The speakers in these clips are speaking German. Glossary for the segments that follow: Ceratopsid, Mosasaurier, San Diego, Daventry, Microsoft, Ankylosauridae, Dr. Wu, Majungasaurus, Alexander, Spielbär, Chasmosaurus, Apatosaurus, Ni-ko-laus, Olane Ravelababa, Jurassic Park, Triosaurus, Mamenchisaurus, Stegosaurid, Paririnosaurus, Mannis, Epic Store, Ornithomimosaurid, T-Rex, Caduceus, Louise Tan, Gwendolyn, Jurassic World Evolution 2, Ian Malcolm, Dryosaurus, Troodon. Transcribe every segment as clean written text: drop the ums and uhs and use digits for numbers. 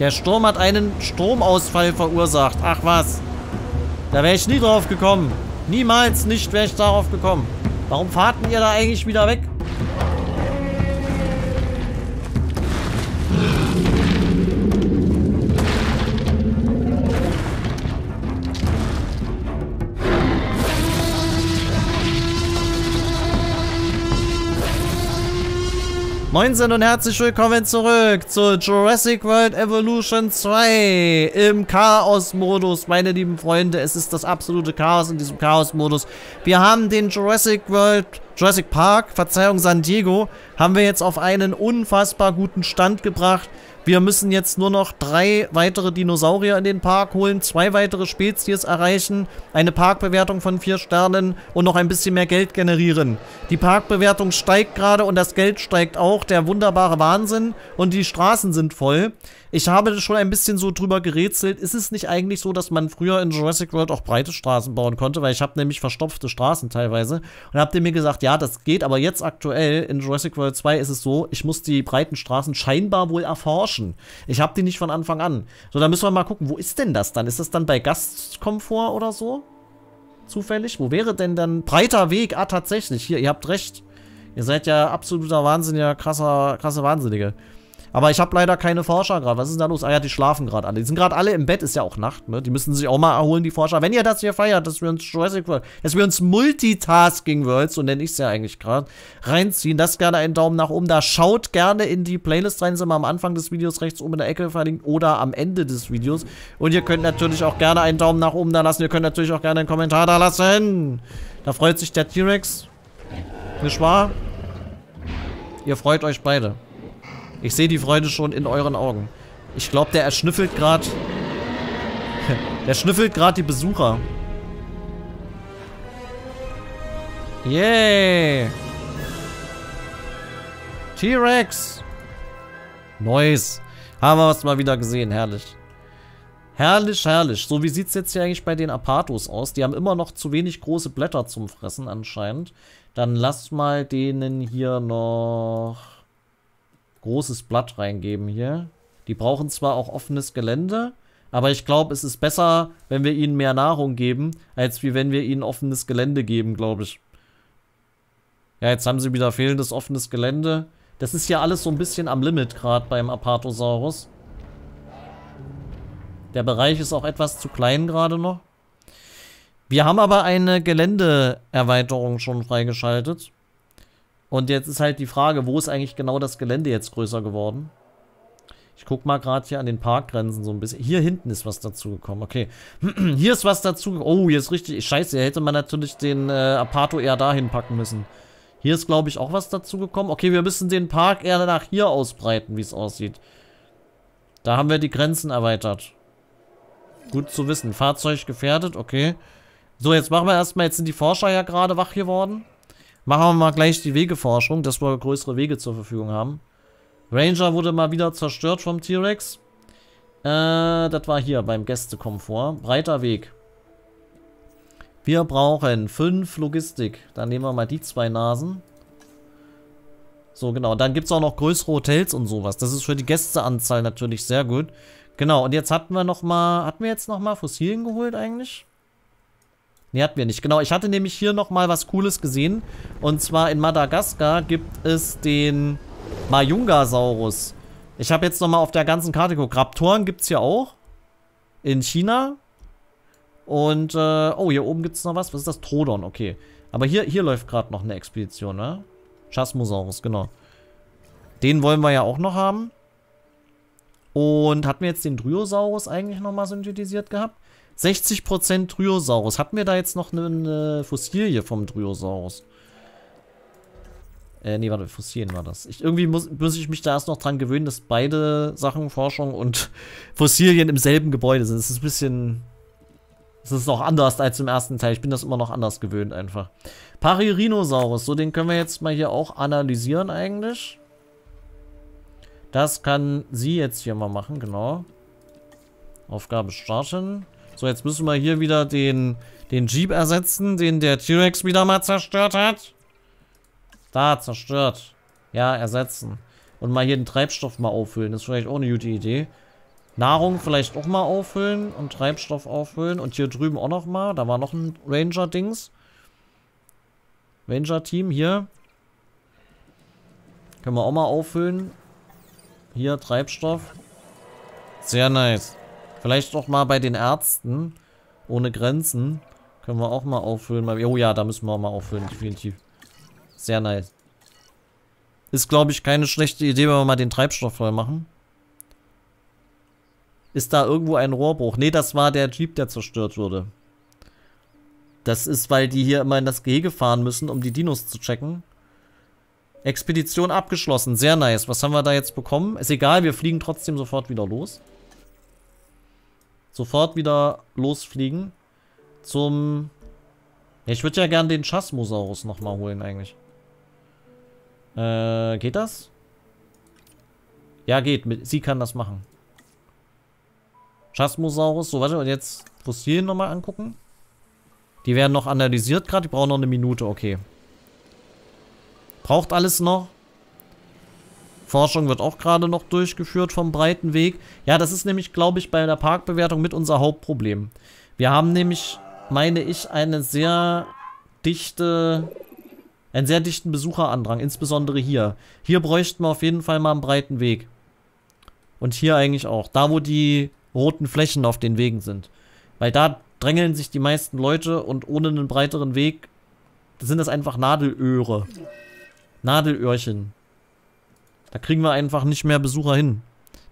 Der Sturm hat einen Stromausfall verursacht. Ach was. Da wäre ich nie drauf gekommen. Niemals nicht wäre ich darauf gekommen. Warum fahrt ihr da eigentlich wieder weg? Moinsen und herzlich willkommen zurück zu Jurassic World Evolution 2 im Chaos-Modus, meine lieben Freunde. Es ist das absolute Chaos in diesem Chaos-Modus. Wir haben den Jurassic Park, Verzeihung, San Diego, haben wir jetzt auf einen unfassbar guten Stand gebracht. Wir müssen jetzt nur noch 3 weitere Dinosaurier in den Park holen, 2 weitere Spezies erreichen, eine Parkbewertung von 4 Sternen und noch ein bisschen mehr Geld generieren. Die Parkbewertung steigt gerade und das Geld steigt auch, der wunderbare Wahnsinn, und die Straßen sind voll. Ich habe schon ein bisschen so drüber gerätselt, ist es nicht eigentlich so, dass man früher in Jurassic World auch breite Straßen bauen konnte, weil ich habe nämlich verstopfte Straßen teilweise, und habt ihr mir gesagt, ja, das geht, aber jetzt aktuell in Jurassic World 2 ist es so, ich muss die breiten Straßen scheinbar wohl erforschen. Ich habe die nicht von Anfang an. So, da müssen wir mal gucken, wo ist denn das dann? Ist das dann bei Gastkomfort oder so? Zufällig? Wo wäre denn dann? Breiter Weg, ah, tatsächlich. Hier, ihr habt recht. Ihr seid ja absoluter Wahnsinniger, krasse Wahnsinnige. Aber ich habe leider keine Forscher gerade. Was ist denn da los? Ah ja, die schlafen gerade alle. Die sind gerade alle im Bett, ist ja auch Nacht, ne? Die müssen sich auch mal erholen, die Forscher. Wenn ihr das hier feiert, dass wir uns Jurassic World, dass wir uns Multitasking World, so nenne ich es ja eigentlich gerade, reinziehen, lasst gerne einen Daumen nach oben da. Schaut gerne in die Playlist rein, sind wir am Anfang des Videos rechts oben in der Ecke verlinkt oder am Ende des Videos. Und ihr könnt natürlich auch gerne einen Daumen nach oben da lassen. Ihr könnt natürlich auch gerne einen Kommentar da lassen. Da freut sich der T-Rex. Nicht wahr? Ihr freut euch beide. Ich sehe die Freude schon in euren Augen. Ich glaube, der erschnüffelt gerade. Der schnüffelt gerade die Besucher. Yay! Yeah. T-Rex! Neues. Haben wir es mal wieder gesehen. Herrlich. Herrlich, herrlich. So, wie sieht es jetzt hier eigentlich bei den Apatos aus? Die haben immer noch zu wenig große Blätter zum Fressen anscheinend. Dann lasst mal denen hier noch großes Blatt reingeben hier. Die brauchen zwar auch offenes Gelände, aber ich glaube, es ist besser, wenn wir ihnen mehr Nahrung geben, als wie wenn wir ihnen offenes Gelände geben, glaube ich. Ja, jetzt haben sie wieder fehlendes offenes Gelände. Das ist ja alles so ein bisschen am Limit gerade beim Apatosaurus. Der Bereich ist auch etwas zu klein gerade noch. Wir haben aber eine Geländeerweiterung schon freigeschaltet. Und jetzt ist halt die Frage, wo ist eigentlich genau das Gelände jetzt größer geworden? Ich guck mal gerade hier an den Parkgrenzen so ein bisschen. Hier hinten ist was dazugekommen, okay. Hier ist was dazu. Oh, hier ist richtig. Scheiße, hier hätte man natürlich den Apato eher dahin packen müssen. Hier ist, glaube ich, auch was dazugekommen. Okay, wir müssen den Park eher nach hier ausbreiten, wie es aussieht. Da haben wir die Grenzen erweitert. Gut zu wissen. Fahrzeug gefährdet, okay. So, jetzt machen wir erstmal, jetzt sind die Forscher ja gerade wach geworden. Machen wir mal gleich die Wegeforschung, dass wir größere Wege zur Verfügung haben. Ranger wurde mal wieder zerstört vom T-Rex. Das war hier beim Gästekomfort. Breiter Weg. Wir brauchen 5 Logistik. Dann nehmen wir mal die 2 Nasen. So, genau. Dann gibt es auch noch größere Hotels und sowas. Das ist für die Gästeanzahl natürlich sehr gut. Genau, und jetzt hatten wir nochmal. Hatten wir jetzt nochmal Fossilien geholt eigentlich? Ne, hatten wir nicht. Genau, ich hatte nämlich hier nochmal was Cooles gesehen. Und zwar in Madagaskar gibt es den Majungasaurus. Ich habe jetzt nochmal auf der ganzen Karte geguckt. Raptoren gibt es hier auch. In China. Und, oh, hier oben gibt es noch was. Was ist das? Troodon, okay. Aber hier läuft gerade noch eine Expedition, ne? Chasmosaurus, genau. Den wollen wir ja auch noch haben. Und hatten wir jetzt den Dryosaurus eigentlich nochmal synthetisiert gehabt? 60% Triosaurus. Hatten wir da jetzt noch eine Fossilie vom Triosaurus? Nee, warte, Fossilien war das. Irgendwie muss ich mich da erst noch dran gewöhnen, dass beide Sachen, Forschung und Fossilien, im selben Gebäude sind. Das ist ein bisschen. Das ist noch anders als im ersten Teil. Ich bin das immer noch anders gewöhnt einfach. Paririnosaurus. So, den können wir jetzt mal hier auch analysieren eigentlich. Das kann sie jetzt hier mal machen, genau. Aufgabe starten. So, jetzt müssen wir hier wieder den Jeep ersetzen, den der T-Rex wieder mal zerstört hat. Da, zerstört. Ja, ersetzen. Und mal hier den Treibstoff mal auffüllen. Das ist vielleicht auch eine gute Idee. Nahrung vielleicht auch mal auffüllen und Treibstoff auffüllen. Und hier drüben auch noch mal. Da war noch ein Ranger-Dings. Ranger-Team hier. Können wir auch mal auffüllen. Hier Treibstoff. Sehr nice. Vielleicht auch mal bei den Ärzten. Ohne Grenzen. Können wir auch mal auffüllen. Oh ja, da müssen wir auch mal auffüllen. Definitiv. Sehr nice. Ist, glaube ich, keine schlechte Idee, wenn wir mal den Treibstoff voll machen. Ist da irgendwo ein Rohrbruch? Ne, das war der Jeep, der zerstört wurde. Das ist, weil die hier immer in das Gehege fahren müssen, um die Dinos zu checken. Expedition abgeschlossen. Sehr nice. Was haben wir da jetzt bekommen? Ist egal, wir fliegen trotzdem sofort wieder los. Sofort wieder losfliegen. Zum... Ich würde ja gerne den Chasmosaurus nochmal holen eigentlich. Geht das? Ja, geht. Sie kann das machen. Chasmosaurus. So, warte, und jetzt Fossilien nochmal angucken. Die werden noch analysiert gerade. Die brauchen noch eine Minute. Okay. Braucht alles noch. Forschung wird auch gerade noch durchgeführt vom breiten Weg. Ja, das ist nämlich, glaube ich, bei der Parkbewertung mit unser Hauptproblem. Wir haben nämlich, meine ich, einen sehr dichten Besucherandrang, insbesondere hier. Hier bräuchten wir auf jeden Fall mal einen breiten Weg. Und hier eigentlich auch. Da, wo die roten Flächen auf den Wegen sind. Weil da drängeln sich die meisten Leute und ohne einen breiteren Weg sind das einfach Nadelöhre. Nadelöhrchen. Da kriegen wir einfach nicht mehr Besucher hin.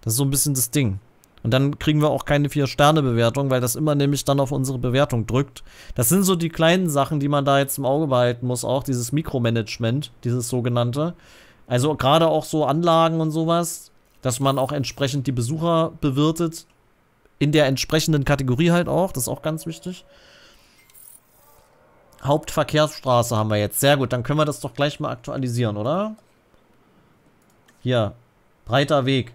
Das ist so ein bisschen das Ding. Und dann kriegen wir auch keine 4-Sterne-Bewertung, weil das immer nämlich dann auf unsere Bewertung drückt. Das sind so die kleinen Sachen, die man da jetzt im Auge behalten muss, auch dieses Mikromanagement, dieses sogenannte. Also gerade auch so Anlagen und sowas, dass man auch entsprechend die Besucher bewirtet, in der entsprechenden Kategorie halt auch, das ist auch ganz wichtig. Hauptverkehrsstraße haben wir jetzt, sehr gut, dann können wir das doch gleich mal aktualisieren, oder? Hier, breiter Weg.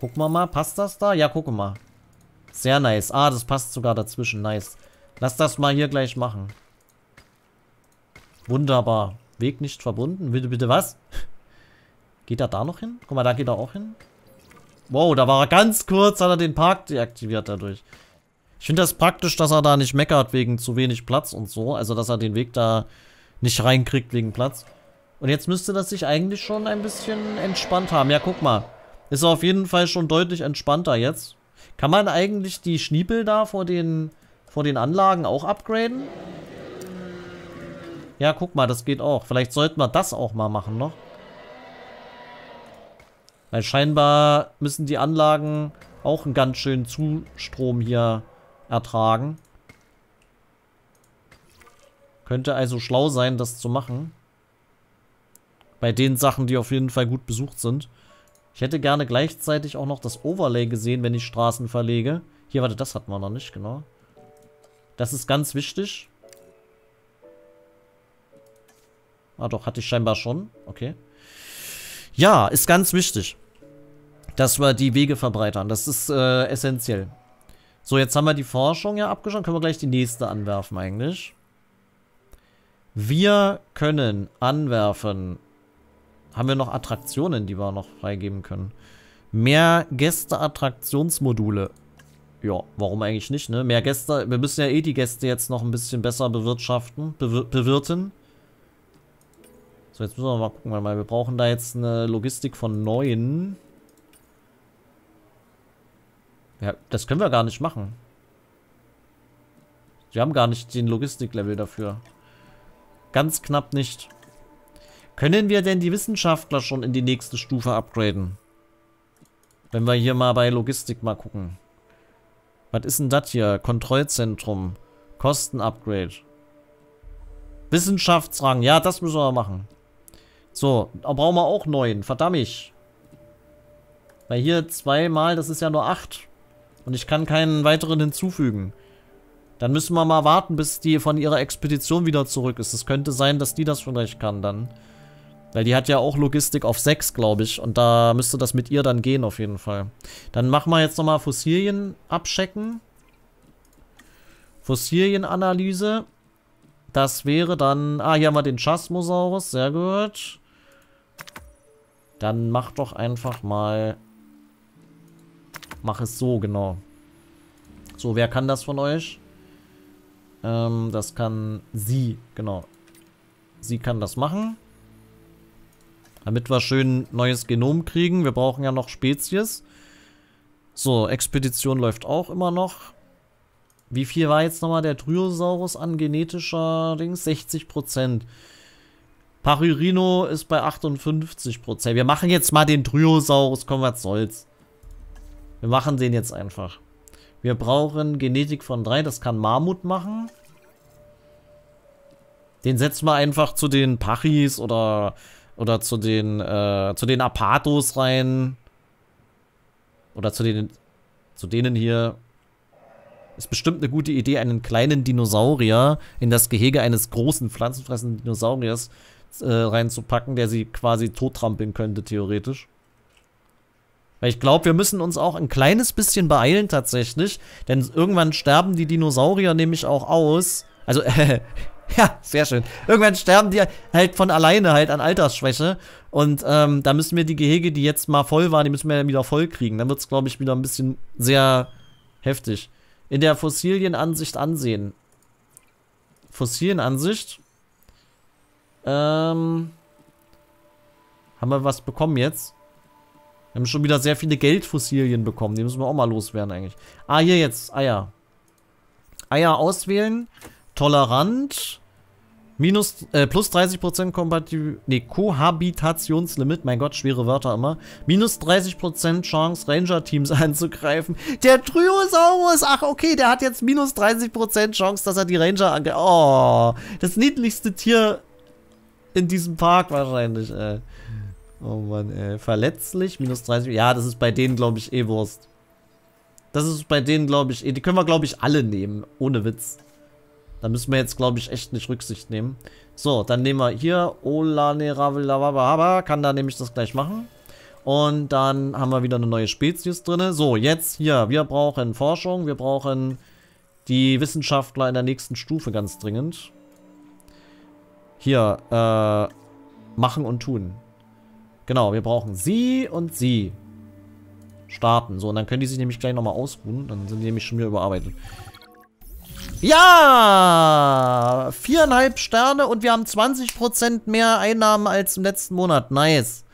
Gucken wir mal, passt das da? Ja, gucken wir mal. Sehr nice. Ah, das passt sogar dazwischen. Nice. Lass das mal hier gleich machen. Wunderbar. Weg nicht verbunden. Bitte, bitte was? Geht er da noch hin? Guck mal, da geht er auch hin. Wow, da war er ganz kurz, hat er den Park deaktiviert dadurch. Ich finde das praktisch, dass er da nicht meckert wegen zu wenig Platz und so. Also, dass er den Weg da nicht reinkriegt wegen Platz. Und jetzt müsste das sich eigentlich schon ein bisschen entspannt haben. Ja, guck mal. Ist auf jeden Fall schon deutlich entspannter jetzt. Kann man eigentlich die Schniepel da vor den Anlagen auch upgraden? Ja, guck mal, das geht auch. Vielleicht sollten wir das auch mal machen noch. Weil scheinbar müssen die Anlagen auch einen ganz schönen Zustrom hier ertragen. Könnte also schlau sein, das zu machen. Bei den Sachen, die auf jeden Fall gut besucht sind. Ich hätte gerne gleichzeitig auch noch das Overlay gesehen, wenn ich Straßen verlege. Hier, warte, das hatten wir noch nicht, genau. Das ist ganz wichtig. Ah doch, hatte ich scheinbar schon. Okay. Ja, ist ganz wichtig, dass wir die Wege verbreitern. Das ist essentiell. So, jetzt haben wir die Forschung ja abgeschaut. Können wir gleich die nächste anwerfen eigentlich. Wir können anwerfen... Haben wir noch Attraktionen, die wir noch freigeben können? Mehr Gäste-Attraktionsmodule. Ja, warum eigentlich nicht, ne? Mehr Gäste. Wir müssen ja eh die Gäste jetzt noch ein bisschen besser bewirtschaften. Bewirten. So, jetzt müssen wir mal gucken. Wir brauchen da jetzt eine Logistik von 9. Ja, das können wir gar nicht machen. Wir haben gar nicht den Logistik-Level dafür. Ganz knapp nicht. Können wir denn die Wissenschaftler schon in die nächste Stufe upgraden? Wenn wir hier mal bei Logistik mal gucken. Was ist denn das hier? Kontrollzentrum. Kostenupgrade. Wissenschaftsrang. Ja, das müssen wir machen. So, da brauchen wir auch 9. Verdammt. Weil hier zweimal, das ist ja nur 8. Und ich kann keinen weiteren hinzufügen. Dann müssen wir mal warten, bis die von ihrer Expedition wieder zurück ist. Es könnte sein, dass die das vielleicht kann dann. Weil die hat ja auch Logistik auf 6, glaube ich. Und da müsste das mit ihr dann gehen, auf jeden Fall. Dann machen wir jetzt nochmal Fossilien abchecken. Fossilienanalyse. Das wäre dann... Ah, hier haben wir den Chasmosaurus. Sehr gut. Dann mach doch einfach mal Mach es so, genau. So, wer kann das von euch? Das kann sie, genau. Sie kann das machen. Damit wir schön neues Genom kriegen. Wir brauchen ja noch Spezies. So, Expedition läuft auch immer noch. Wie viel war jetzt nochmal der Triosaurus an genetischer Dings? 60%. Paririno ist bei 58%. Wir machen jetzt mal den Triosaurus. Komm, was soll's. Wir machen den jetzt einfach. Wir brauchen Genetik von 3. Das kann Mammut machen. Den setzen wir einfach zu den Pachys oder zu den Apatos rein. Oder zu denen hier. Ist bestimmt eine gute Idee, einen kleinen Dinosaurier in das Gehege eines großen pflanzenfressenden Dinosauriers reinzupacken, der sie quasi tottrampeln könnte, theoretisch. Weil ich glaube, wir müssen uns auch ein kleines bisschen beeilen tatsächlich, denn irgendwann sterben die Dinosaurier nämlich auch aus. Also, ja, sehr schön. Irgendwann sterben die halt von alleine halt an Altersschwäche. Und da müssen wir die Gehege, die jetzt mal voll waren, die müssen wir ja wieder voll kriegen. Dann wird es, glaube ich, wieder ein bisschen sehr heftig. In der Fossilienansicht ansehen. Fossilienansicht. Haben wir was bekommen jetzt? Wir haben schon wieder sehr viele Geldfossilien bekommen. Die müssen wir auch mal loswerden eigentlich. Ah, hier jetzt. Eier. Eier auswählen. Tolerant. Plus 30% Kohabitationslimit. Mein Gott, schwere Wörter immer. Minus 30% Chance, Ranger-Teams anzugreifen. Der Triosaurus. Ach, okay, der hat jetzt minus 30% Chance, dass er die Ranger angreift. Oh, das niedlichste Tier in diesem Park wahrscheinlich, ey. Oh Mann, ey. Verletzlich, minus 30. Ja, das ist bei denen, glaube ich, eh Wurst. Das ist bei denen, glaube ich, eh. Die können wir, glaube ich, alle nehmen. Ohne Witz. Da müssen wir jetzt, glaube ich, echt nicht Rücksicht nehmen. So, dann nehmen wir hier Olane Ravelababa, kann da nämlich das gleich machen. Und dann haben wir wieder eine neue Spezies drin. So, jetzt hier, wir brauchen Forschung, wir brauchen die Wissenschaftler in der nächsten Stufe ganz dringend. Hier, machen und tun. Genau, wir brauchen sie und sie. Starten, so, und dann können die sich nämlich gleich nochmal ausruhen, dann sind die nämlich schon wieder überarbeitet. Ja! 4,5 Sterne und wir haben 20% mehr Einnahmen als im letzten Monat. Nice.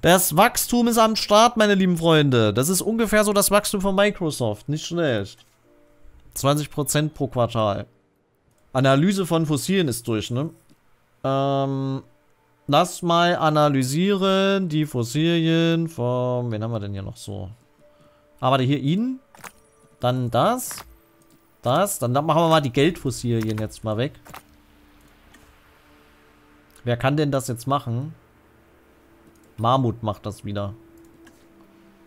Das Wachstum ist am Start, meine lieben Freunde. Das ist ungefähr so das Wachstum von Microsoft. Nicht schlecht. 20% pro Quartal. Analyse von Fossilien ist durch, ne? Lass mal analysieren die Fossilien vom... Wen haben wir denn hier noch so? Aber hier ihn. Dann das. Das. Dann machen wir mal die Geldfossilien jetzt mal weg. Wer kann denn das jetzt machen? Mammut macht das wieder.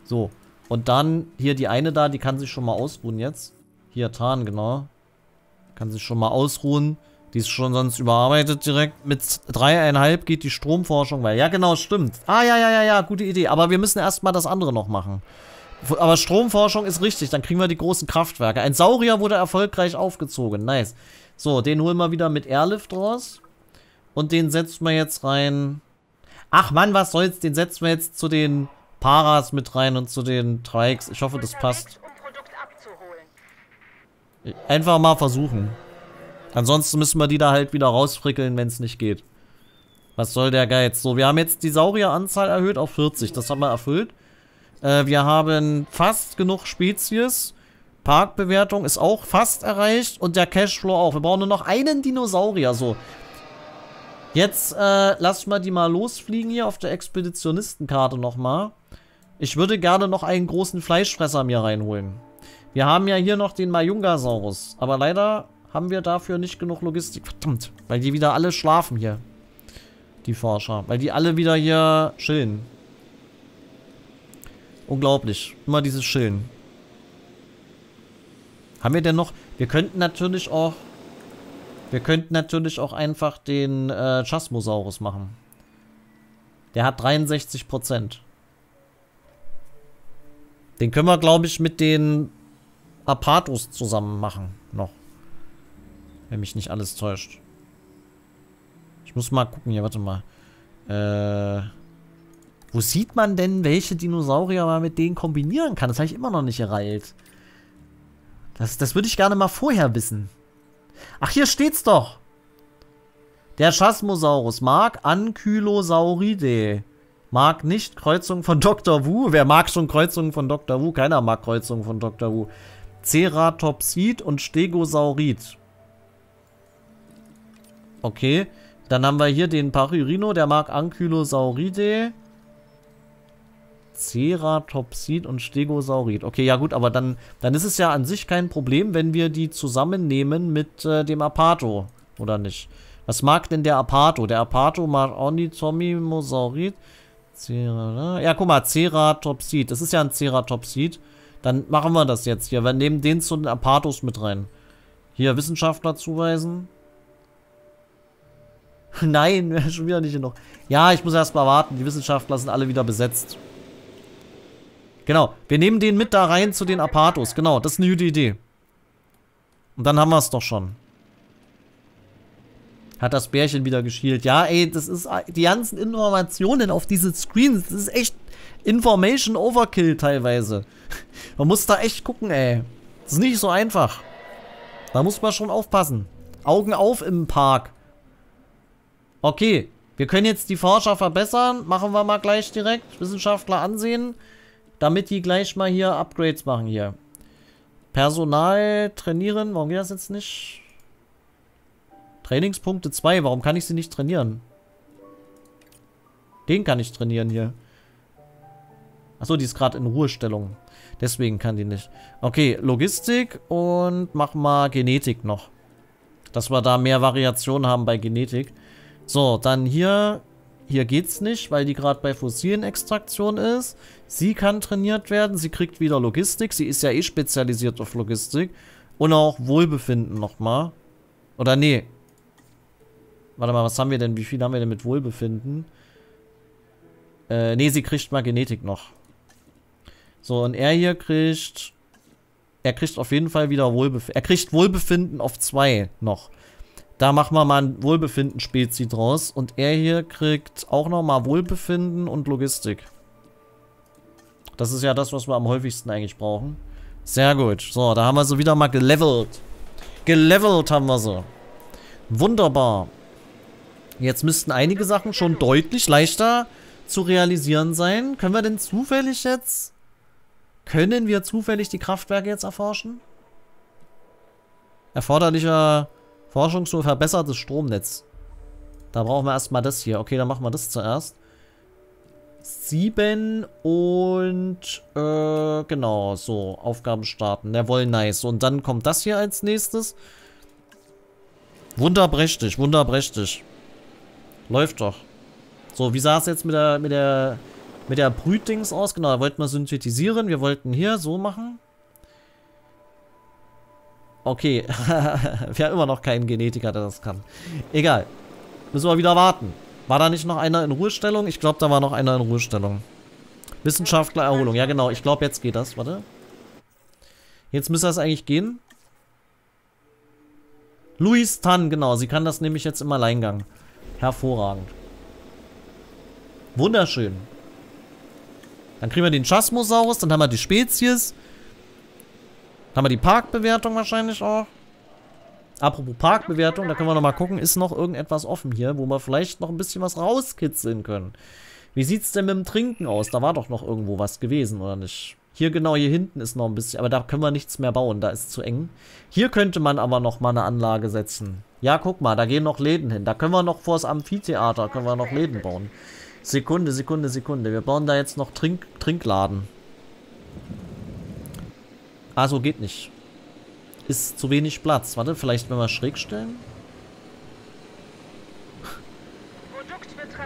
So. Und dann hier die eine da, die kann sich schon mal ausruhen jetzt. Hier, Tarn, genau. Kann sich schon mal ausruhen. Die ist schon sonst überarbeitet direkt. Mit 3,5 geht die Stromforschung weiter. Ja, genau, stimmt. Ah, ja, gute Idee. Aber wir müssen erstmal das andere noch machen. Aber Stromforschung ist richtig, dann kriegen wir die großen Kraftwerke. Ein Saurier wurde erfolgreich aufgezogen, nice. So, den holen wir wieder mit Airlift raus. Und den setzen wir jetzt rein. Ach Mann, was soll's, den setzen wir jetzt zu den Paras mit rein und zu den Trikes. Ich hoffe, das passt. Einfach mal versuchen. Ansonsten müssen wir die da halt wieder rausfrickeln, wenn es nicht geht. Was soll der Geiz? So, wir haben jetzt die Saurieranzahl erhöht auf 40, das haben wir erfüllt. Wir haben fast genug Spezies. Parkbewertung ist auch fast erreicht. Und der Cashflow auch. Wir brauchen nur noch einen Dinosaurier. So. Jetzt lass mal die mal losfliegen hier auf der Expeditionistenkarte nochmal. Ich würde gerne noch einen großen Fleischfresser mir reinholen. Wir haben ja hier noch den Majungasaurus. Aber leider haben wir dafür nicht genug Logistik. Verdammt. Weil die wieder alle schlafen hier. Die Forscher. Weil die alle wieder hier chillen. Unglaublich. Immer dieses Chillen. Haben wir denn noch... Wir könnten natürlich auch einfach den Chasmosaurus machen. Der hat 63%. Den können wir, glaube ich, mit den Apatos zusammen machen. Noch. Wenn mich nicht alles täuscht. Ich muss mal gucken hier. Warte mal. Wo sieht man denn, welche Dinosaurier man mit denen kombinieren kann? Das habe ich immer noch nicht erreicht. Das würde ich gerne mal vorher wissen. Ach, hier steht's doch. Der Chasmosaurus mag Ankylosauridae. Mag nicht Kreuzungen von Dr. Wu. Wer mag schon Kreuzungen von Dr. Wu? Keiner mag Kreuzungen von Dr. Wu. Ceratopsid und Stegosaurid. Okay. Dann haben wir hier den Paririno. Der mag Ankylosauridae. Ceratopsid und Stegosaurid. Okay, ja gut, aber dann ist es ja an sich kein Problem, wenn wir die zusammennehmen mit dem Apato. Oder nicht? Was mag denn der Apato? Der Apato mag Ornithomimosaurid. Ja, guck mal, Ceratopsid. Das ist ja ein Ceratopsid. Dann machen wir das jetzt hier. Wir nehmen den zu den Apatos mit rein. Hier, Wissenschaftler zuweisen. Nein, schon wieder nicht genug. Ja, ich muss erst mal warten. Die Wissenschaftler sind alle wieder besetzt. Genau, wir nehmen den mit da rein zu den Apatos. Genau, das ist eine gute Idee. Und dann haben wir es doch schon. Hat das Bärchen wieder geschielt. Ja, ey, das ist die ganzen Informationen auf diese Screens. Das ist echt Information Overkill teilweise. Man muss da echt gucken, ey. Das ist nicht so einfach. Da muss man schon aufpassen. Augen auf im Park. Okay, wir können jetzt die Forscher verbessern. Machen wir mal gleich direkt. Wissenschaftler ansehen. Damit die gleich mal hier Upgrades machen hier. Personal trainieren. Warum geht das jetzt nicht? Trainingspunkte 2. Warum kann ich sie nicht trainieren? Den kann ich trainieren hier. Achso, die ist gerade in Ruhestellung. Deswegen kann die nicht. Okay, Logistik und mach mal Genetik noch. Dass wir da mehr Variationen haben bei Genetik. So, dann hier... Hier geht's nicht, weil die gerade bei fossilen Extraktion ist. Sie kann trainiert werden. Sie kriegt wieder Logistik. Sie ist ja eh spezialisiert auf Logistik. Und auch Wohlbefinden nochmal. Oder nee. Warte mal, was haben wir denn? Wie viel haben wir denn mit Wohlbefinden? Nee, sie kriegt mal Genetik noch. So, und er hier kriegt... Er kriegt auf jeden Fall wieder Wohlbefinden. Er kriegt Wohlbefinden auf 2 noch. Da machen wir mal ein Wohlbefinden-Spezi draus. Und er hier kriegt auch nochmal Wohlbefinden und Logistik. Das ist ja das, was wir am häufigsten eigentlich brauchen. Sehr gut. So, da haben wir sie wieder mal gelevelt. Gelevelt haben wir sie. Wunderbar. Jetzt müssten einige Sachen schon deutlich leichter zu realisieren sein. Können wir denn zufällig jetzt... Können wir zufällig die Kraftwerke jetzt erforschen? Erforderlicher... Forschung zu verbessertes Stromnetz. Da brauchen wir erstmal das hier. Okay, dann machen wir das zuerst. 7 und genau, so. Aufgaben starten. Jawohl, nice. Und dann kommt das hier als nächstes. Wunderprächtig, wunderprächtig. Läuft doch. So, wie sah es jetzt mit der Brütdings aus? Genau, da wollten wir synthetisieren. Wir wollten hier so machen. Okay, wir haben immer noch keinen Genetiker, der das kann. Egal. Müssen wir wieder warten. War da nicht noch einer in Ruhestellung? Ich glaube, da war noch einer in Ruhestellung. Wissenschaftlererholung. Ja, genau. Ich glaube, jetzt geht das. Warte. Jetzt müsste das eigentlich gehen. Louise Tan, genau. Sie kann das nämlich jetzt im Alleingang. Hervorragend. Wunderschön. Dann kriegen wir den Chasmosaurus. Dann haben wir die Spezies. Haben wir die Parkbewertung wahrscheinlich auch. Apropos Parkbewertung, da können wir nochmal gucken, ist noch irgendetwas offen hier, wo wir vielleicht noch ein bisschen was rauskitzeln können. Wie sieht es denn mit dem Trinken aus? Da war doch noch irgendwo was gewesen, oder nicht? Hier genau, hier hinten ist noch ein bisschen, aber da können wir nichts mehr bauen, da ist zu eng. Hier könnte man aber nochmal eine Anlage setzen. Ja, guck mal, da gehen noch Läden hin. Da können wir noch vors Amphitheater, können wir noch Läden bauen. Sekunde, Sekunde, Sekunde. Wir bauen da jetzt noch Trinkladen. Ah, so geht nicht. Ist zu wenig Platz. Warte, vielleicht wenn wir schräg stellen?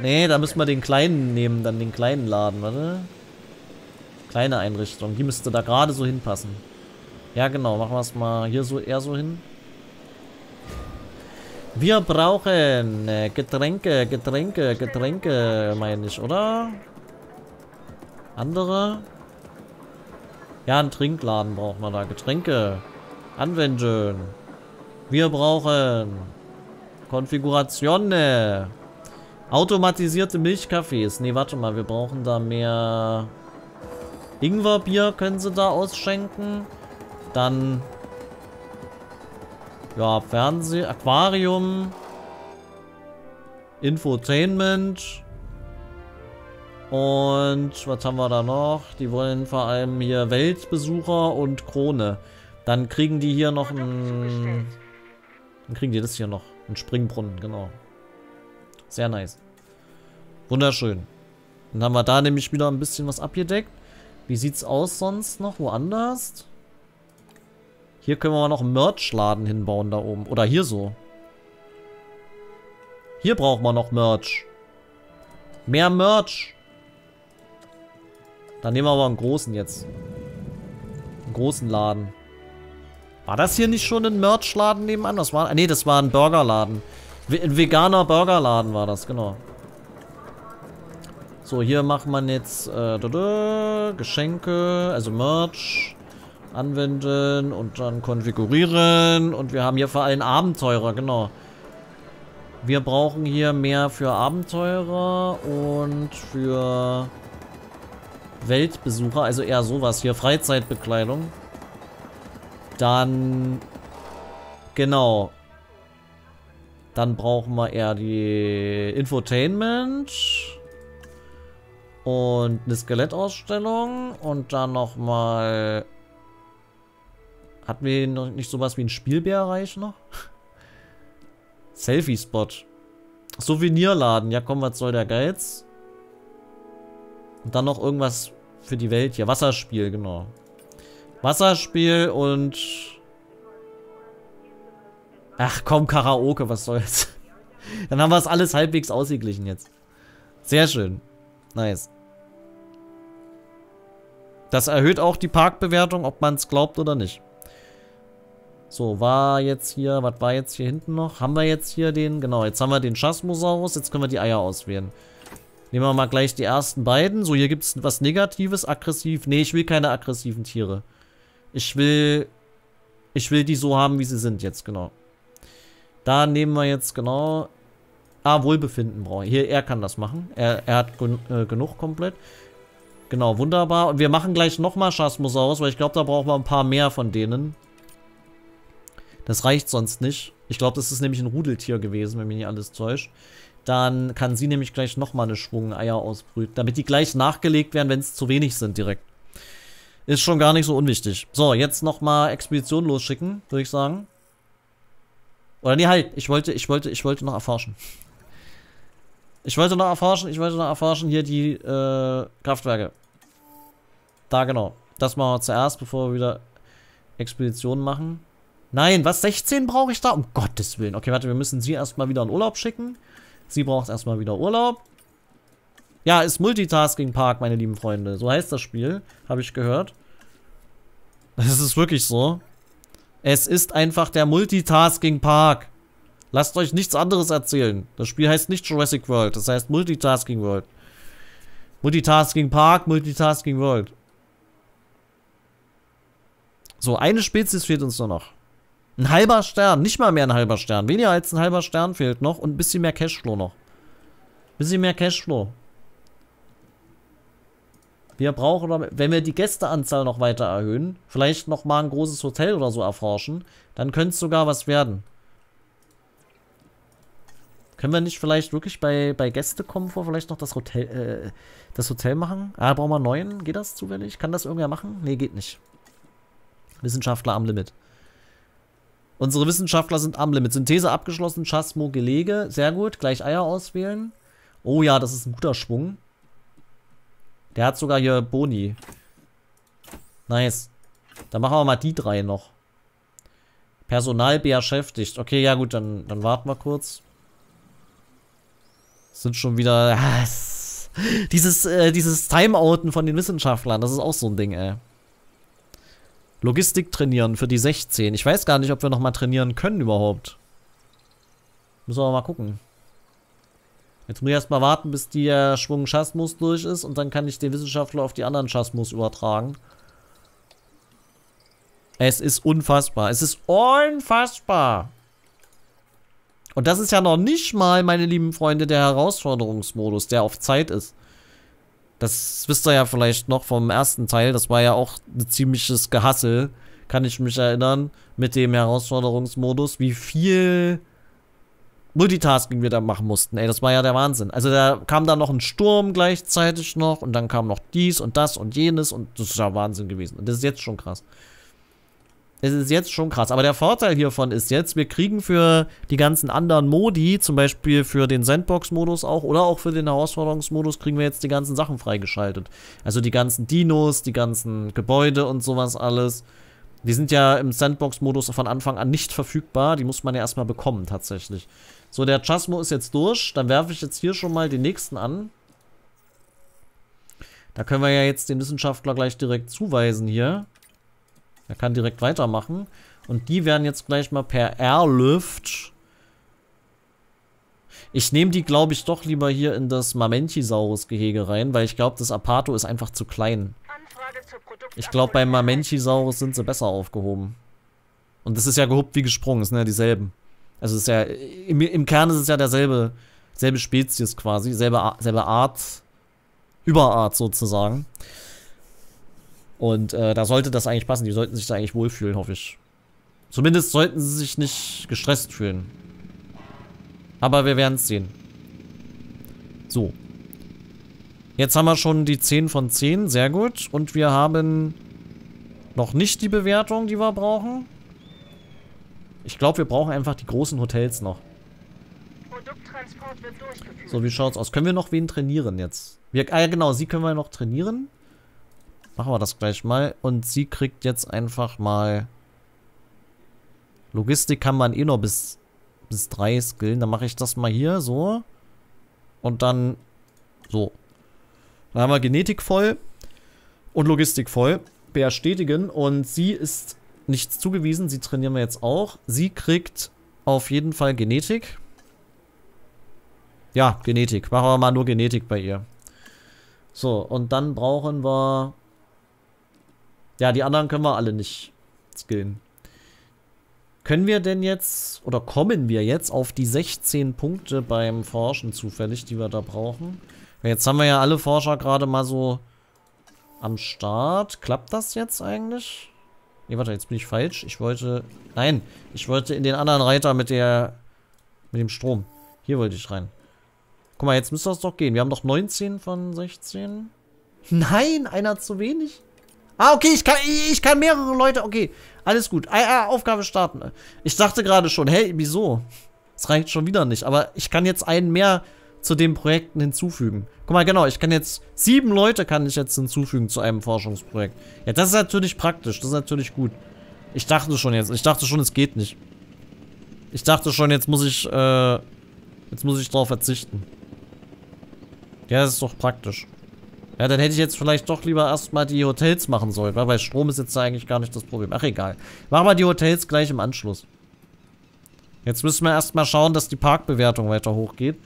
Nee, da müssen wir den kleinen nehmen, dann den kleinen Laden, warte. Kleine Einrichtung, die müsste da gerade so hinpassen. Ja genau, machen wir es mal hier so eher so hin. Wir brauchen Getränke, Getränke, Getränke, meine ich, oder? Andere... Ja, einen Trinkladen braucht man da. Getränke. Anwenden. Wir brauchen Konfigurationen. Automatisierte Milchkaffees. Ne, warte mal, wir brauchen da mehr... Ingwerbier können sie da ausschenken. Dann... Ja, Fernseh... Aquarium... Infotainment... Und was haben wir da noch? Die wollen vor allem hier Weltbesucher und Krone. Dann kriegen die hier noch ein... Dann kriegen die das hier noch. Ein Springbrunnen, genau. Sehr nice. Wunderschön. Dann haben wir da nämlich wieder ein bisschen was abgedeckt. Wie sieht's aus sonst noch? Woanders? Hier können wir mal noch einen Merch-Laden hinbauen da oben. Oder hier so. Hier brauchen wir noch Merch. Mehr Merch. Dann nehmen wir aber einen großen jetzt. Einen großen Laden. War das hier nicht schon ein Merch-Laden nebenan? Das war, nee, das war ein Burgerladen. Ein veganer Burgerladen war das, genau. So, hier macht man jetzt Geschenke, also Merch anwenden und dann konfigurieren. Und wir haben hier vor allem Abenteurer, genau. Wir brauchen hier mehr für Abenteurer und für Weltbesucher, also eher sowas hier, Freizeitbekleidung. Dann, genau. Dann brauchen wir eher die Infotainment und eine Skelettausstellung und dann nochmal... Hatten wir noch nicht sowas wie ein Spielbärreich noch? Selfie-Spot. Souvenirladen. Ja komm, was soll der Geiz? Und dann noch irgendwas für die Welt hier. Wasserspiel, genau. Wasserspiel und... Ach komm, Karaoke, was soll's. Dann haben wir es alles halbwegs ausgeglichen jetzt. Sehr schön. Nice. Das erhöht auch die Parkbewertung, ob man es glaubt oder nicht. So, war jetzt hier, was war jetzt hier hinten noch? Haben wir jetzt hier den, genau, jetzt haben wir den Chasmosaurus, jetzt können wir die Eier auswählen. Nehmen wir mal gleich die ersten beiden. So, hier gibt es was Negatives, aggressiv. Nee, ich will keine aggressiven Tiere. Ich will die so haben, wie sie sind jetzt, genau. Da nehmen wir jetzt genau... Ah, Wohlbefinden brauche ich. Hier, er kann das machen. Er hat genug komplett. Genau, wunderbar. Und wir machen gleich nochmal Chasmosaurus, weil ich glaube, da brauchen wir ein paar mehr von denen. Das reicht sonst nicht. Ich glaube, das ist nämlich ein Rudeltier gewesen, wenn mich nicht alles täuscht. Dann kann sie nämlich gleich nochmal eine Schwung Eier ausbrüten, damit die gleich nachgelegt werden, wenn es zu wenig sind direkt. Ist schon gar nicht so unwichtig. So, jetzt nochmal Expedition losschicken, würde ich sagen. Oder nee, halt, ich wollte noch erforschen. Ich wollte noch erforschen, hier die Kraftwerke. Da genau. Das machen wir zuerst, bevor wir wieder Expeditionen machen. Nein, was? 16 brauche ich da? Um Gottes Willen. Okay, warte, wir müssen sie erstmal wieder in Urlaub schicken. Sie braucht erstmal wieder Urlaub. Ja, ist Multitasking Park, meine lieben Freunde. So heißt das Spiel, habe ich gehört. Das ist wirklich so. Es ist einfach der Multitasking Park. Lasst euch nichts anderes erzählen. Das Spiel heißt nicht Jurassic World, das heißt Multitasking World. Multitasking Park, Multitasking World. So, eine Spezies fehlt uns nur noch. Ein halber Stern, nicht mal mehr ein halber Stern. Weniger als ein halber Stern fehlt noch und ein bisschen mehr Cashflow noch. Ein bisschen mehr Cashflow. Wir brauchen, wenn wir die Gästeanzahl noch weiter erhöhen, vielleicht nochmal ein großes Hotel oder so erforschen, dann könnte es sogar was werden. Können wir nicht vielleicht wirklich bei Gästekomfort vielleicht noch das Hotel machen? Ah, brauchen wir einen neuen? Geht das zufällig? Kann das irgendwer machen? Nee, geht nicht. Wissenschaftler am Limit. Unsere Wissenschaftler sind am Limit. Synthese abgeschlossen, Chasmo Gelege. Sehr gut, gleich Eier auswählen. Oh ja, das ist ein guter Schwung. Der hat sogar hier Boni. Nice. Dann machen wir mal die drei noch. Personal beschäftigt. Okay, ja gut, dann warten wir kurz. Sind schon wieder... Dieses Timeouten von den Wissenschaftlern, das ist auch so ein Ding, ey. Logistik trainieren für die 16. Ich weiß gar nicht, ob wir nochmal trainieren können überhaupt. Müssen wir mal gucken. Jetzt muss ich erstmal warten, bis der Schwung Chasmus durch ist und dann kann ich den Wissenschaftler auf die anderen Chasmus übertragen. Es ist unfassbar. Es ist unfassbar. Und das ist ja noch nicht mal, meine lieben Freunde, der Herausforderungsmodus, der auf Zeit ist. Das wisst ihr ja vielleicht noch vom ersten Teil. Das war ja auch ein ziemliches Gehassel, kann ich mich erinnern, mit dem Herausforderungsmodus, wie viel Multitasking wir da machen mussten. Ey, das war ja der Wahnsinn. Also da kam dann noch ein Sturm gleichzeitig noch und dann kam noch dies und das und jenes und das ist ja Wahnsinn gewesen. Und das ist jetzt schon krass. Es ist jetzt schon krass. Aber der Vorteil hiervon ist jetzt, wir kriegen für die ganzen anderen Modi, zum Beispiel für den Sandbox-Modus auch oder auch für den Herausforderungsmodus, kriegen wir jetzt die ganzen Sachen freigeschaltet. Also die ganzen Dinos, die ganzen Gebäude und sowas alles. Die sind ja im Sandbox-Modus von Anfang an nicht verfügbar. Die muss man ja erstmal bekommen, tatsächlich. So, der Chasmo ist jetzt durch. Dann werfe ich jetzt hier schon mal den nächsten an. Da können wir ja jetzt den Wissenschaftler gleich direkt zuweisen hier. Er kann direkt weitermachen. Und die werden jetzt gleich mal per Airlift. Ich nehme die, glaube ich, doch lieber hier in das Mamenchisaurus-Gehege rein, weil ich glaube, das Apato ist einfach zu klein. Ich glaube, beim Mamenchisaurus sind sie besser aufgehoben. Und das ist ja gehupt wie gesprungen, es sind ja dieselben. Also es ist ja, im Kern ist es ja derselbe Spezies quasi, selbe Art, Überart sozusagen. Und da sollte das eigentlich passen. Die sollten sich da eigentlich wohlfühlen, hoffe ich. Zumindest sollten sie sich nicht gestresst fühlen. Aber wir werden es sehen. So. Jetzt haben wir schon die 10 von 10. Sehr gut. Und wir haben noch nicht die Bewertung, die wir brauchen. Ich glaube, wir brauchen einfach die großen Hotels noch. Produkttransport wird durchgeführt. So, wie schaut's aus? Können wir noch wen trainieren jetzt? Ja genau, sie können wir noch trainieren. Machen wir das gleich mal. Und sie kriegt jetzt einfach mal... Logistik kann man eh noch bis 3 skillen. Dann mache ich das mal hier, so. Und dann... So. Dann haben wir Genetik voll. Und Logistik voll. Bestätigen. Und sie ist nichts zugewiesen. Sie trainieren wir jetzt auch. Sie kriegt auf jeden Fall Genetik. Ja, Genetik. Machen wir mal nur Genetik bei ihr. So, und dann brauchen wir... Ja, die anderen können wir alle nicht skillen. Können wir denn jetzt, oder kommen wir jetzt auf die 16 Punkte beim Forschen zufällig, die wir da brauchen? Jetzt haben wir ja alle Forscher gerade mal so am Start. Klappt das jetzt eigentlich? Ne, warte, jetzt bin ich falsch. Ich wollte in den anderen Reiter mit dem Strom. Hier wollte ich rein. Guck mal, jetzt müsste das doch gehen. Wir haben doch 19 von 16. Nein, einer zu wenig. Ah, okay, ich kann mehrere Leute... Okay, alles gut. Aufgabe starten. Ich dachte gerade schon, hey, wieso? Das reicht schon wieder nicht. Aber ich kann jetzt einen mehr zu den Projekten hinzufügen. Guck mal, genau, ich kann jetzt... 7 Leute kann ich jetzt hinzufügen zu einem Forschungsprojekt. Ja, das ist natürlich praktisch. Das ist natürlich gut. Ich dachte schon jetzt. Ich dachte schon, es geht nicht. Ich dachte schon, jetzt muss ich drauf verzichten. Ja, das ist doch praktisch. Ja, dann hätte ich jetzt vielleicht doch lieber erstmal die Hotels machen sollen, weil Strom ist jetzt eigentlich gar nicht das Problem. Ach, egal. Machen wir die Hotels gleich im Anschluss. Jetzt müssen wir erstmal schauen, dass die Parkbewertung weiter hochgeht.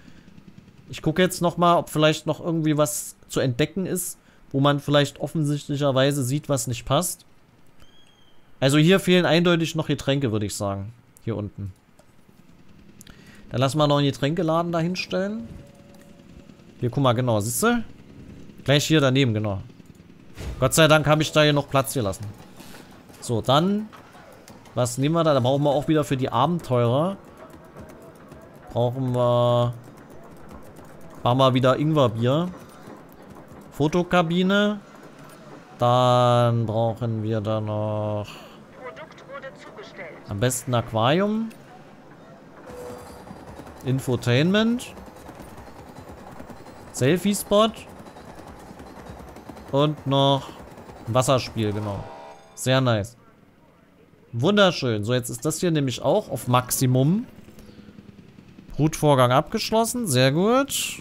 Ich gucke jetzt nochmal, ob vielleicht noch irgendwie was zu entdecken ist, wo man vielleicht offensichtlicherweise sieht, was nicht passt. Also hier fehlen eindeutig noch Getränke, würde ich sagen. Hier unten. Dann lassen wir noch einen Getränkeladen da hinstellen. Hier, guck mal, genau, siehst du? Gleich hier daneben, genau. Gott sei Dank habe ich da hier noch Platz gelassen. So, dann. Was nehmen wir da? Da brauchen wir auch wieder für die Abenteurer. Brauchen wir. Machen wir wieder Ingwerbier. Fotokabine. Dann brauchen wir da noch. Produkt wurde zugestellt. Am besten Aquarium. Infotainment. Selfie-Spot. Und noch ein Wasserspiel, genau. Sehr nice. Wunderschön. So, jetzt ist das hier nämlich auch auf Maximum. Brutvorgang abgeschlossen. Sehr gut.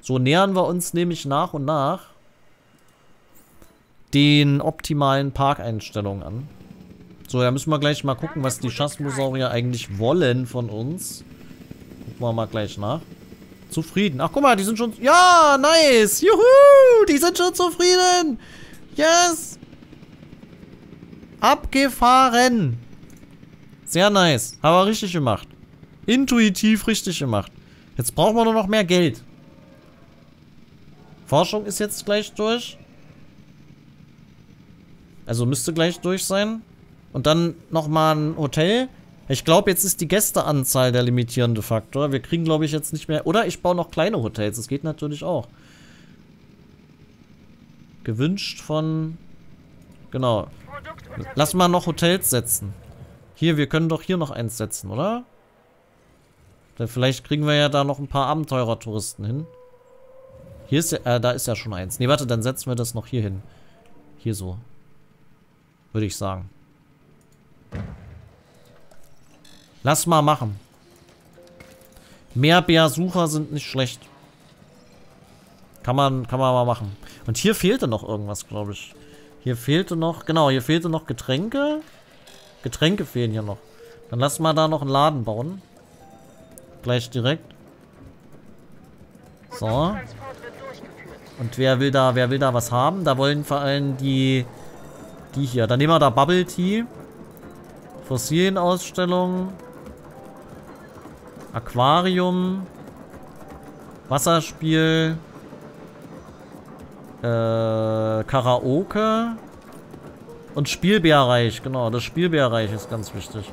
So nähern wir uns nämlich nach und nach den optimalen Parkeinstellungen an. So, da müssen wir gleich mal gucken, was die Chasmosaurier eigentlich wollen von uns. Gucken wir mal gleich nach. Zufrieden. Ach, guck mal, die sind schon... Ja, nice. Juhu, die sind schon zufrieden. Yes. Abgefahren. Sehr nice. Aber richtig gemacht. Intuitiv richtig gemacht. Jetzt brauchen wir nur noch mehr Geld. Forschung ist jetzt gleich durch. Also müsste gleich durch sein. Und dann nochmal ein Hotel. Ich glaube, jetzt ist die Gästeanzahl der limitierende Faktor. Wir kriegen, glaube ich, jetzt nicht mehr... Oder ich baue noch kleine Hotels. Das geht natürlich auch. Gewünscht von... Genau. Lass mal noch Hotels setzen. Hier, wir können doch hier noch eins setzen, oder? Dann vielleicht kriegen wir ja da noch ein paar Abenteurer-Touristen hin. Hier ist ja... da ist ja schon eins. Nee, warte, dann setzen wir das noch hier hin. Hier so. Würde ich sagen. Lass mal machen. Mehr Bärsucher sind nicht schlecht. Kann man mal machen. Und hier fehlte noch irgendwas, glaube ich. Hier fehlte noch, genau, hier fehlte noch Getränke. Getränke fehlen hier noch. Dann lass mal da noch einen Laden bauen. Gleich direkt. So. Und wer will da was haben? Da wollen vor allem die hier. Dann nehmen wir da Bubble Tea. Fossilienausstellung. Aquarium. Wasserspiel. Karaoke. Und Spielbärreich. Genau, das Spielbärreich ist ganz wichtig.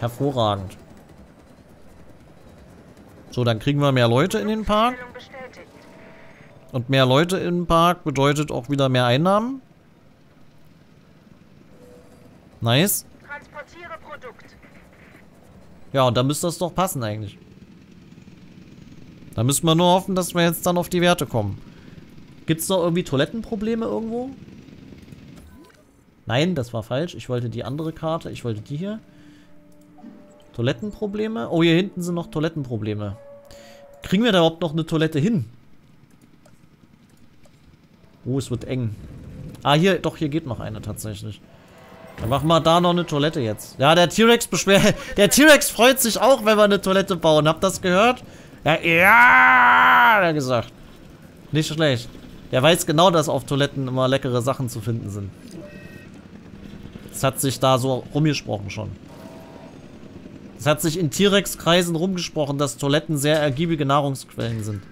Hervorragend. So, dann kriegen wir mehr Leute in den Park. Und mehr Leute im Park bedeutet auch wieder mehr Einnahmen. Nice. Transportiere Produkt. Ja, und da müsste das doch passen eigentlich. Da müssen wir nur hoffen, dass wir jetzt dann auf die Werte kommen. Gibt es noch irgendwie Toilettenprobleme irgendwo? Nein, das war falsch. Ich wollte die andere Karte. Ich wollte die hier. Toilettenprobleme. Oh, hier hinten sind noch Toilettenprobleme. Kriegen wir da überhaupt noch eine Toilette hin? Oh, es wird eng. Ah, hier, doch, hier geht noch eine tatsächlich. Dann machen wir da noch eine Toilette jetzt. Ja, der T-Rex freut sich auch, wenn wir eine Toilette bauen. Habt ihr das gehört? Ja, hat er gesagt. Nicht schlecht. Der weiß genau, dass auf Toiletten immer leckere Sachen zu finden sind. Das hat sich da so rumgesprochen schon. Es hat sich in T-Rex-Kreisen rumgesprochen, dass Toiletten sehr ergiebige Nahrungsquellen sind.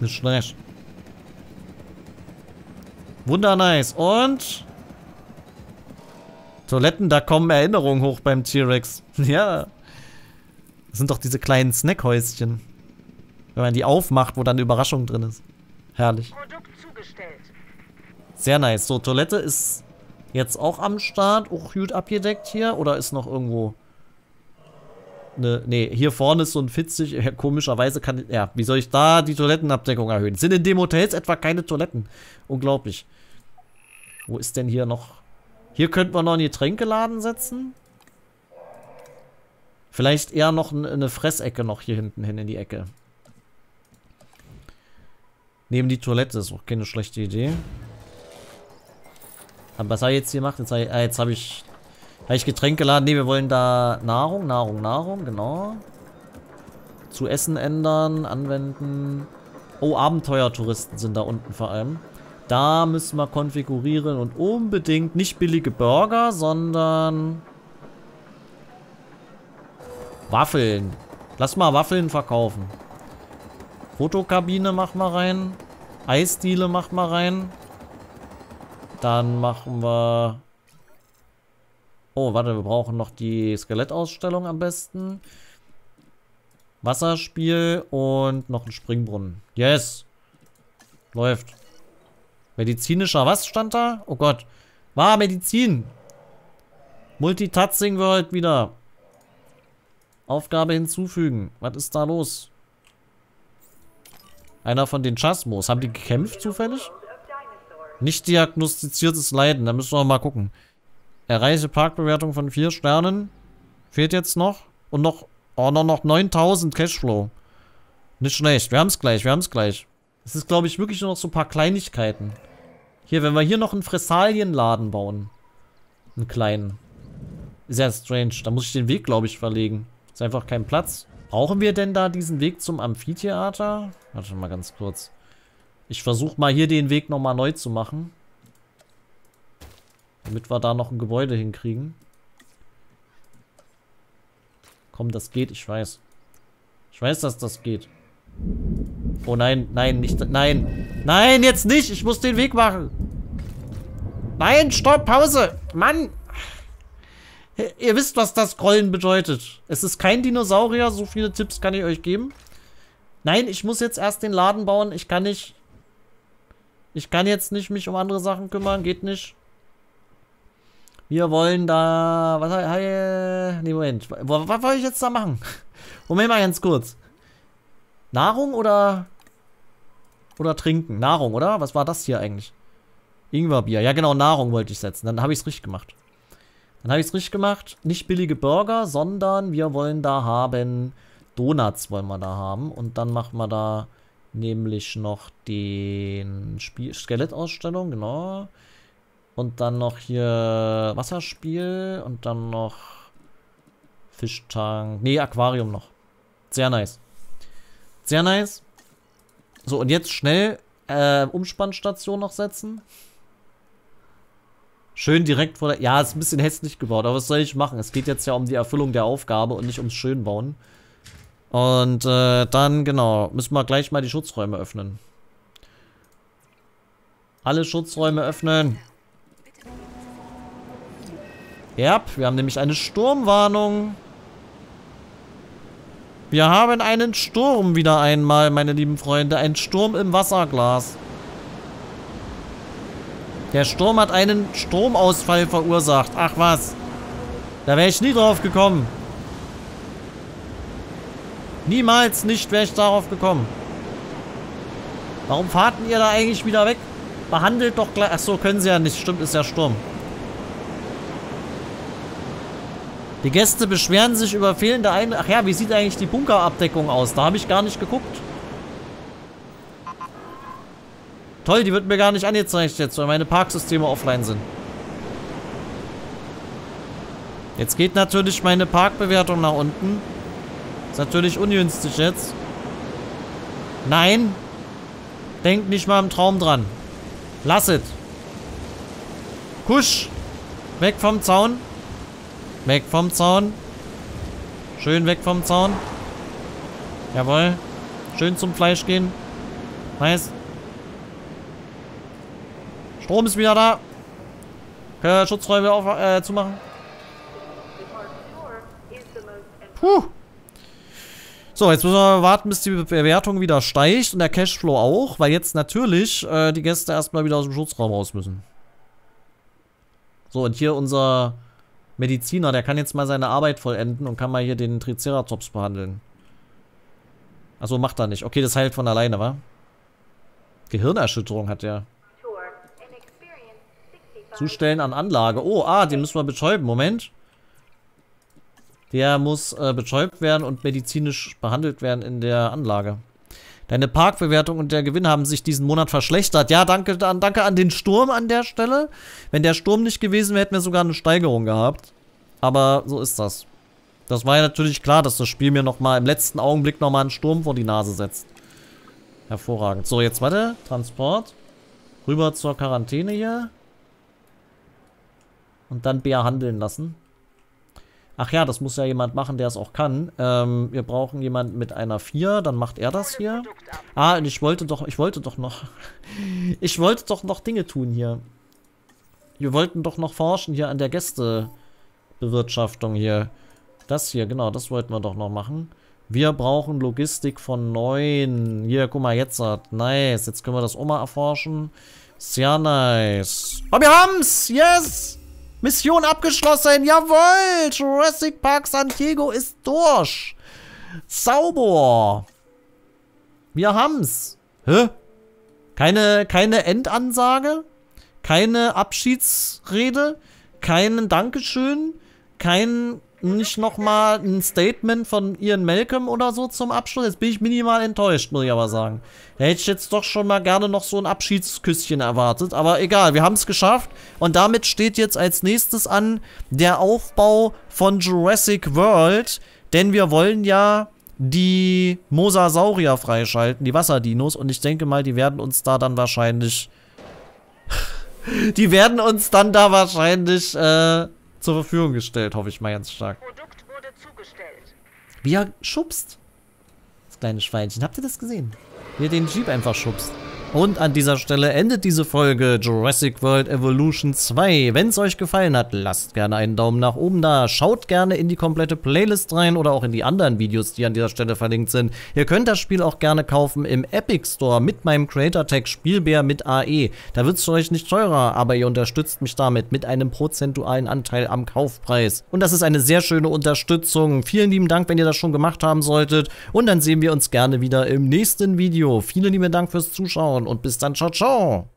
Nicht schlecht. Wunder nice. Und... Toiletten, da kommen Erinnerungen hoch beim T-Rex. Ja. Das sind doch diese kleinen Snackhäuschen. Wenn man die aufmacht, wo dann eine Überraschung drin ist. Herrlich. Produkt zugestellt. Sehr nice. So, Toilette ist jetzt auch am Start. Auch gut abgedeckt hier. Oder ist noch irgendwo... Nee, hier vorne ist so ein Fitzig. Ja, komischerweise kann... Ja, wie soll ich da die Toilettenabdeckung erhöhen? Sind in dem Hotels etwa keine Toiletten? Unglaublich. Wo ist denn hier noch... Hier könnten wir noch einen Getränkeladen setzen. Vielleicht eher noch eine Fressecke noch hier hinten hin in die Ecke. Neben die Toilette ist auch keine schlechte Idee. Aber was habe ich jetzt hier gemacht? Jetzt habe ich Getränkeladen. Ne, wir wollen da Nahrung, genau. Zu Essen ändern, anwenden. Oh, Abenteuertouristen sind da unten vor allem. Da müssen wir konfigurieren und unbedingt nicht billige Burger, sondern Waffeln. Lass mal Waffeln verkaufen. Fotokabine mach mal rein. Eisdiele mach mal rein. Dann machen wir... Oh, warte, wir brauchen noch die Skelettausstellung am besten. Wasserspiel und noch einen Springbrunnen. Yes! Läuft. Medizinischer, was stand da? Oh Gott. War Medizin. Multitasking World wieder. Aufgabe hinzufügen. Was ist da los? Einer von den Chasmos. Haben die gekämpft zufällig? Nicht diagnostiziertes Leiden. Da müssen wir mal gucken. Erreiche Parkbewertung von 4 Sternen. Fehlt jetzt noch. Und noch 9000 Cashflow. Nicht schlecht. Wir haben es gleich. Es ist, glaube ich, wirklich nur noch so ein paar Kleinigkeiten. Hier, wenn wir hier noch einen Fressalienladen bauen. Einen kleinen. Sehr strange. Da muss ich den Weg, glaube ich, verlegen. Ist einfach kein Platz. Brauchen wir denn da diesen Weg zum Amphitheater? Warte mal ganz kurz. Ich versuche mal hier den Weg nochmal neu zu machen. damit wir da noch ein Gebäude hinkriegen. Komm, das geht, ich weiß. Ich weiß, dass das geht. Oh nein, nein, nicht, nein. Nein, jetzt nicht, ich muss den Weg machen. Nein, stopp, Pause. Mann. Ihr wisst, was das Scrollen bedeutet. Es ist kein Dinosaurier, so viele Tipps kann ich euch geben. Nein, ich muss jetzt erst den Laden bauen, ich kann nicht. Ich kann jetzt nicht mich um andere Sachen kümmern, geht nicht. Wir wollen da... Was, nee, Moment. Was wollte ich jetzt da machen? Moment mal ganz kurz. Nahrung oder... Oder trinken. Nahrung, oder? Was war das hier eigentlich? Ingwerbier. Ja genau, Nahrung wollte ich setzen. Dann habe ich es richtig gemacht. Nicht billige Burger, sondern wir wollen da haben... Donuts wollen wir da haben. Und dann machen wir da... Nämlich noch den Skelettausstellung, genau. Und dann noch hier Wasserspiel und dann noch Fischtank. Nee, Aquarium noch. Sehr nice. Sehr nice. So, und jetzt schnell Umspannstation noch setzen. Schön direkt vor der... Ja, ist ein bisschen hässlich gebaut, aber was soll ich machen? Es geht jetzt ja um die Erfüllung der Aufgabe und nicht ums Schönbauen. Und dann, genau, müssen wir gleich mal die Schutzräume öffnen. Alle Schutzräume öffnen. Ja, wir haben nämlich eine Sturmwarnung. Wir haben einen Sturm wieder einmal, meine lieben Freunde. Ein Sturm im Wasserglas. Der Sturm hat einen Stromausfall verursacht. Ach was. Da wäre ich nie drauf gekommen. Niemals nicht wäre ich darauf gekommen. Warum fahrt ihr da eigentlich wieder weg? Behandelt doch gleich... Achso, können sie ja nicht. Stimmt, ist ja Sturm. Die Gäste beschweren sich über fehlende Ein... Ach ja, wie sieht eigentlich die Bunkerabdeckung aus? Da habe ich gar nicht geguckt. Toll, die wird mir gar nicht angezeigt jetzt, weil meine Parksysteme offline sind. Jetzt geht natürlich meine Parkbewertung nach unten. Ist natürlich ungünstig jetzt. Nein. Denkt nicht mal im Traum dran. Lasset. Kusch. Weg vom Zaun. Weg vom Zaun. Schön weg vom Zaun. Jawohl. Schön zum Fleisch gehen. Nice. Strom ist wieder da. Können wir Schutzräume auf, zumachen. Puh. So, jetzt müssen wir warten, bis die Bewertung wieder steigt und der Cashflow auch, weil jetzt natürlich die Gäste erstmal wieder aus dem Schutzraum raus müssen. So, und hier unser Mediziner, der kann jetzt mal seine Arbeit vollenden und kann mal hier den Triceratops behandeln. Achso, macht er nicht. Okay, das heilt von alleine, wa? Gehirnerschütterung hat er. Zustellen an Anlage. Oh, den müssen wir betäuben. Moment. Der muss betäubt werden und medizinisch behandelt werden in der Anlage. Deine Parkbewertung und der Gewinn haben sich diesen Monat verschlechtert. Ja, danke an den Sturm an der Stelle. Wenn der Sturm nicht gewesen wäre, hätten wir sogar eine Steigerung gehabt. Aber so ist das. Das war ja natürlich klar, dass das Spiel mir nochmal im letzten Augenblick nochmal einen Sturm vor die Nase setzt. Hervorragend. So, jetzt warte. Transport. Rüber zur Quarantäne hier. Und dann behandeln lassen. Ach ja, das muss ja jemand machen, der es auch kann. Wir brauchen jemanden mit einer 4, dann macht er das hier. Ah, und ich wollte doch noch Dinge tun hier. Wir wollten doch noch forschen hier an der Gästebewirtschaftung hier. Das hier, genau, das wollten wir doch noch machen. Wir brauchen Logistik von 9. Hier, guck mal, jetzt hat. Nice, jetzt können wir das auch mal erforschen. Sehr nice. Oh, wir haben's! Yes! Mission abgeschlossen, jawohl! Jurassic Park San Diego ist durch! Sauber! Wir haben's! Hä? Keine Endansage? Keine Abschiedsrede? Kein Dankeschön? Kein, nicht nochmal ein Statement von Ian Malcolm oder so zum Abschluss? Jetzt bin ich minimal enttäuscht, muss ich aber sagen. Da hätte ich jetzt doch schon mal gerne noch so ein Abschiedsküsschen erwartet. Aber egal, wir haben es geschafft. Und damit steht jetzt als nächstes an der Aufbau von Jurassic World. Denn wir wollen ja die Mosasaurier freischalten, die Wasserdinos. Und ich denke mal, die werden uns da dann wahrscheinlich Die werden uns dann da wahrscheinlich zur Verfügung gestellt, hoffe ich mal ganz stark. Produkt wurde zugestellt. Wie er schubst. Das kleine Schweinchen. Habt ihr das gesehen? Wie er den Jeep einfach schubst. Und an dieser Stelle endet diese Folge Jurassic World Evolution 2. Wenn es euch gefallen hat, lasst gerne einen Daumen nach oben da. Schaut gerne in die komplette Playlist rein oder auch in die anderen Videos, die an dieser Stelle verlinkt sind. Ihr könnt das Spiel auch gerne kaufen im Epic Store mit meinem Creator Tag Spielbär mit AE. Da wird es für euch nicht teurer, aber ihr unterstützt mich damit mit einem prozentualen Anteil am Kaufpreis. Und das ist eine sehr schöne Unterstützung. Vielen lieben Dank, wenn ihr das schon gemacht haben solltet. Und dann sehen wir uns gerne wieder im nächsten Video. Vielen lieben Dank fürs Zuschauen. Und bis dann, ciao, ciao.